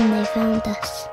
Nevadas.